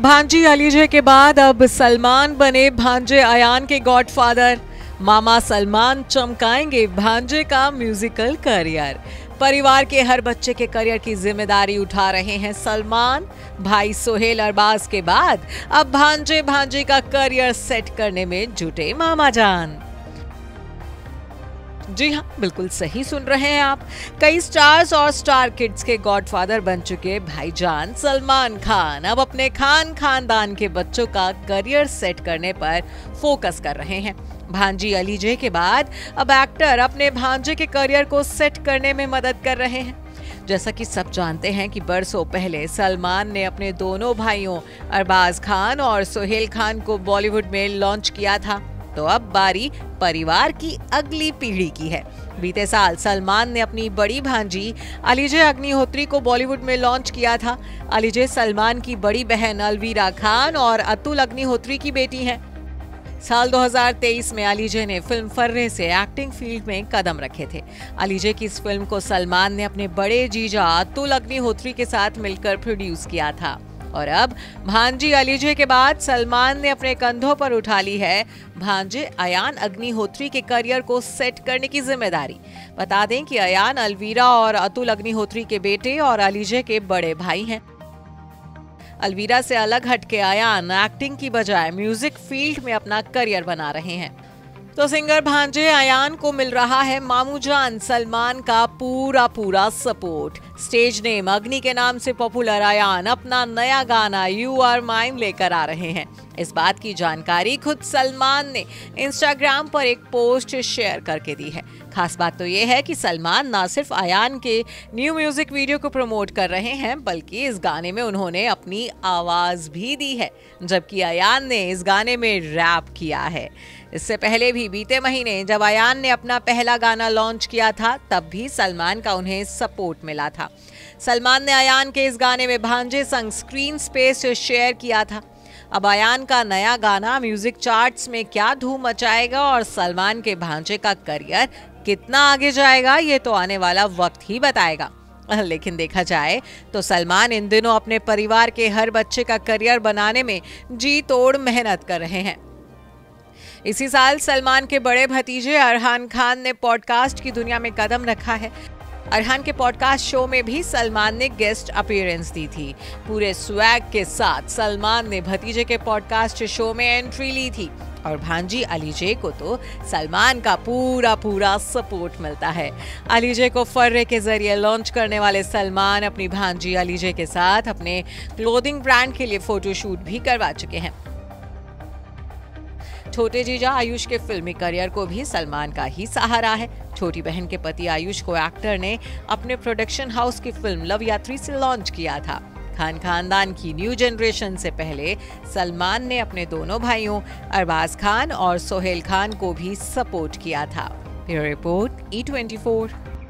भांजी अलीजे के बाद अब सलमान बने भांजे अयान के गॉडफादर। मामा सलमान चमकाएंगे भांजे का म्यूजिकल करियर। परिवार के हर बच्चे के करियर की जिम्मेदारी उठा रहे हैं सलमान। भाई सोहेल अरबाज के बाद अब भांजे भांजी का करियर सेट करने में जुटे मामा जान। जी हाँ, बिल्कुल सही सुन रहे हैं आप। कई स्टार्स और स्टार किड्स के गॉडफादर बन चुके भाईजान सलमान खान अब अपने खानदान के बच्चों का करियर सेट करने पर फोकस कर रहे हैं। भांजी अलीजे के बाद अब एक्टर अपने भांजे के करियर को सेट करने में मदद कर रहे हैं। जैसा कि सब जानते हैं कि बरसों पहले सलमान ने अपने दोनों भाइयों अरबाज खान और सोहेल खान को बॉलीवुड में लॉन्च किया था, तो अब बारी परिवार की अगली पीढ़ी की है। बीते साल सलमान ने अपनी बड़ी भांजी अलीजे अग्निहोत्री को बॉलीवुड में लॉन्च किया था। अलीजे सलमान की बड़ी बहन अलवीरा खान और अतुल अग्निहोत्री की बेटी हैं। साल 2023 में अलीजे ने फिल्म फर्रे से एक्टिंग फील्ड में कदम रखे थे। अलीजे की इस फिल्म को सलमान ने अपने बड़े जीजा अतुल अग्निहोत्री के साथ मिलकर प्रोड्यूस किया था और अब भांजी अलीजे के बाद सलमान ने अपने कंधों पर उठा ली है भांजे अयान अग्निहोत्री के करियर को सेट करने की जिम्मेदारी। बता दें कि अयान अलवीरा और अतुल अग्निहोत्री के बेटे और अलीजे के बड़े भाई हैं। अलवीरा से अलग हटके अयान एक्टिंग की बजाय म्यूजिक फील्ड में अपना करियर बना रहे हैं, तो सिंगर भांजे अयान को मिल रहा है मामू जान सलमान का पूरा सपोर्ट। स्टेज नेम अग्नि के नाम से पॉपुलर अयान अपना नया गाना यू आर माइन लेकर आ रहे हैं। इस बात की जानकारी खुद सलमान ने इंस्टाग्राम पर एक पोस्ट शेयर करके दी है। खास बात तो ये है कि सलमान ना सिर्फ अयान के न्यू म्यूजिक वीडियो को प्रमोट कर रहे हैं, बल्कि इस गाने में उन्होंने अपनी आवाज़ भी दी है, जबकि अयान ने इस गाने में रैप किया है। इससे पहले भी बीते महीने जब अयान ने अपना पहला गाना लॉन्च किया था, तब भी सलमान का उन्हें सपोर्ट मिला था। सलमान ने अयान के इस गाने में भांजे संग स्क्रीन स्पेस शेयर किया था। अब अयान का नया गाना म्यूजिक चार्ट्स में क्या धूम मचाएगा और सलमान के भांजे का करियर कितना आगे जाएगा, ये तो आने वाला वक्त ही बताएगा। लेकिन देखा जाए तो सलमान इन दिनों अपने परिवार के हर बच्चे का करियर बनाने में जी तोड़ मेहनत कर रहे हैं। इसी साल सलमान के बड़े भतीजे अरहान खान ने पॉडकास्ट की दुनिया में कदम रखा है। अरहान के पॉडकास्ट शो में भी सलमान ने गेस्ट अपीयरेंस दी थी। पूरे स्वैग के साथ सलमान ने भतीजे के पॉडकास्ट शो में एंट्री ली थी और भांजी अलीजे को तो सलमान का पूरा सपोर्ट मिलता है। अलीजे को फर्रे के जरिए लॉन्च करने वाले सलमान अपनी भांजी अलीजे के साथ अपने क्लोथिंग ब्रांड के लिए फोटोशूट भी करवा चुके हैं। छोटे जीजा आयुष के फिल्मी करियर को भी सलमान का ही सहारा है। छोटी बहन के पति आयुष को एक्टर ने अपने प्रोडक्शन हाउस की फिल्म लव यात्री से लॉन्च किया था। खानदान की न्यू जनरेशन से पहले सलमान ने अपने दोनों भाइयों अरबाज खान और सोहेल खान को भी सपोर्ट किया था। Bureau report E24।